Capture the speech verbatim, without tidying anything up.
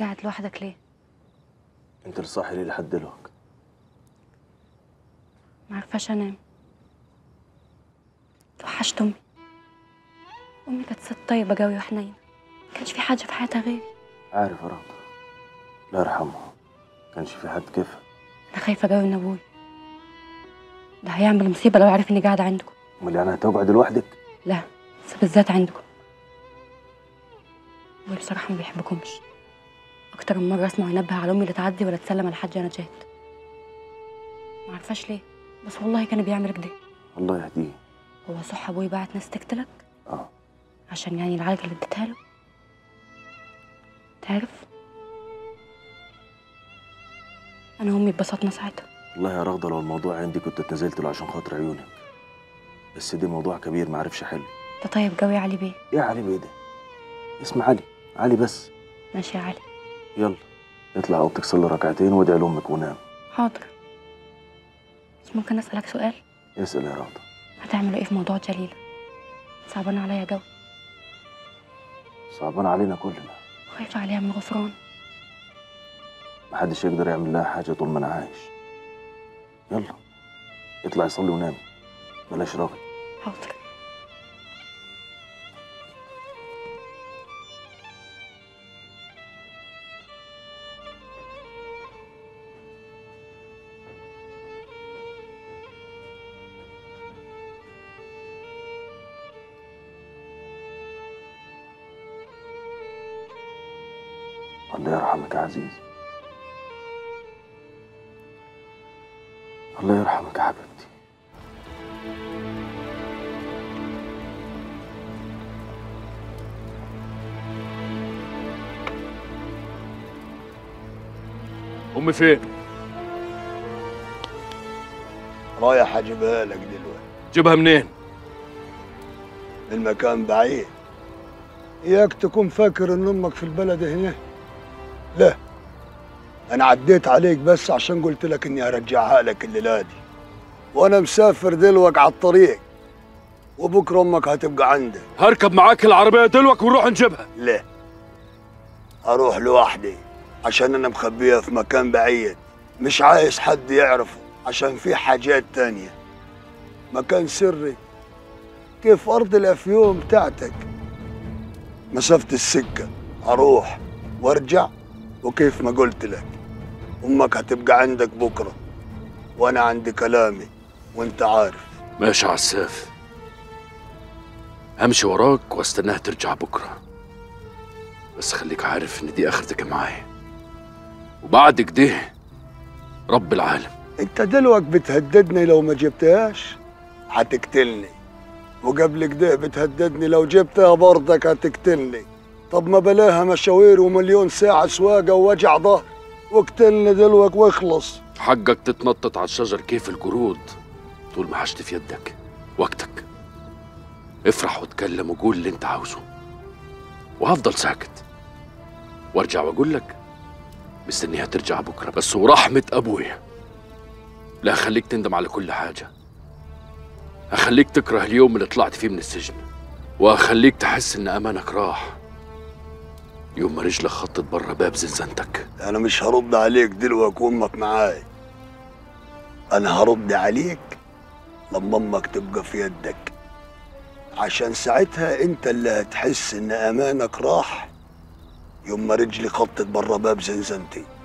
قاعد لوحدك ليه؟ انت اللي صاحي ليه لحد دلوقتي؟ ما عرفاش انام. توحشت امي. امي كانت ست طيبه قوي وحنينه، ما كانش في حاجه في حياتها غيري. عارف يا رضا، الله يرحمها، ما كانش في حد كيفها. انا خايفه قوي من ابوي، ده هيعمل مصيبه لو عرف اني قاعده عندكم. امال يعني هتقعد لوحدك؟ لا، بس بالذات عندكم. ابوي بصراحه ما بيحبكمش. اكتر من مره اسمع ينبه على امي لا تعدي ولا تسلم على حد يا نجاة. ما عرفاش ليه، بس والله كان بيعمل كده. الله يهديه. هو صح ابوي بعت ناس تقتلك؟ اه، عشان يعني العالجة اللي اديتها له. تعرف انا وامي اتبسطنا ساعتها. والله يا رغدة، لو الموضوع عندي كنت اتنازلت له عشان خاطر عيونك، بس ده موضوع كبير ما عرفش حله. انت طيب قوي. علي بيه؟ ايه علي بيه ده؟ اسم علي علي بس. ماشي يا علي، يلا اطلع اوضتك صلي ركعتين وادعي لامك ونام. حاضر، بس ممكن اسالك سؤال؟ اسال يا رغدة. هتعملوا ايه في موضوع جليلة؟ صعبان عليا جو. صعبان علينا كلنا. خايفة عليها من غفران. محدش يقدر يعمل لها حاجة طول ما أنا عايش. يلا اطلعي صلي ونامي، بلاش رغي. حاضر. الله يرحمك يا عزيزي. الله يرحمك يا حبيبتي. أمي فين؟ رايح أجيبها لك دلوقتي. تجيبها منين؟ من مكان بعيد. إياك تكون فاكر إن أمك في البلد هنا. لا، أنا عديت عليك بس عشان قلت لك إني هرجعها لك الليلة دي، وأنا مسافر دلوقتي على الطريق، وبكرة أمك هتبقى عندك. هركب معاك العربية دلوقتي ونروح نجيبها؟ لا، هروح لوحدي عشان أنا مخبيها في مكان بعيد، مش عايز حد يعرفه عشان في حاجات تانية، مكان سري كيف أرض الأفيون بتاعتك. مسافة السكة هروح وأرجع، وكيف ما قلت لك امك هتبقى عندك بكره، وانا عندي كلامي وانت عارف. ماشي عساف، همشي وراك واستناها ترجع بكره، بس خليك عارف ان دي اخرتك معايا، وبعد كده رب العالم. انت دلوقتي بتهددني لو ما جبتهاش هتقتلني، وقبل كده بتهددني لو جبتها برضك هتقتلني. طب ما بلاها مشاوير ومليون ساعة سواقة ووجع ظهر، واقتلني دلوقتي واخلص. حقك تتنطط على الشجر كيف الجرود طول ما حشت في يدك. وقتك افرح واتكلم وقول اللي انت عاوزه، وهفضل ساكت وارجع واقول لك مستنيها ترجع بكرة، بس ورحمة أبويا لا أخليك تندم على كل حاجة. أخليك تكره اليوم اللي طلعت فيه من السجن، وأخليك تحس إن أمانك راح يوم ما رجلك خطت بره باب زنزانتك. انا مش هرد عليك دلوقتي وامك معايا، انا هرد عليك لما امك تبقى في يدك، عشان ساعتها انت اللي هتحس ان امانك راح يوم ما رجلي خطت بره باب زنزانتي.